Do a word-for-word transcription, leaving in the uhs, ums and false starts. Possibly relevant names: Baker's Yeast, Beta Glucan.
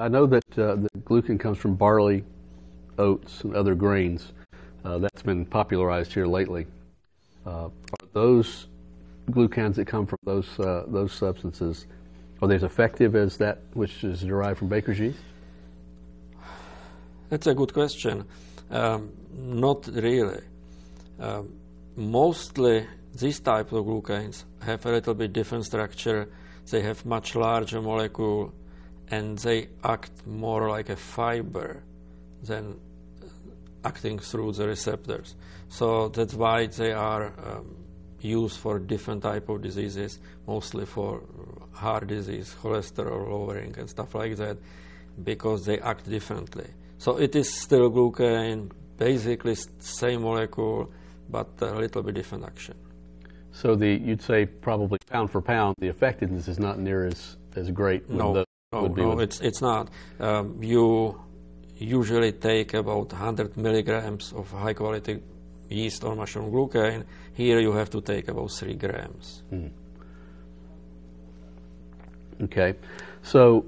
I know that uh, the glucan comes from barley, oats, and other grains. Uh, that's been popularized here lately. Uh, are those glucans that come from those uh, those substances, are they as effective as that which is derived from Baker's yeast? That's a good question. Um, not really. Um, mostly, these type of glucans have a little bit different structure. They have much larger molecule, and they act more like a fiber than acting through the receptors. So that's why they are um, used for different type of diseases, mostly for heart disease, cholesterol lowering, and stuff like that, because they act differently. So it is still glucan, basically same molecule, but a little bit different action. So the you'd say probably pound for pound, the effectiveness is not near as as great. No, the, no, would be no, it's it's not. Um, you usually take about one hundred milligrams of high quality yeast or mushroom glucan. Here you have to take about three grams. Mm. Okay, so.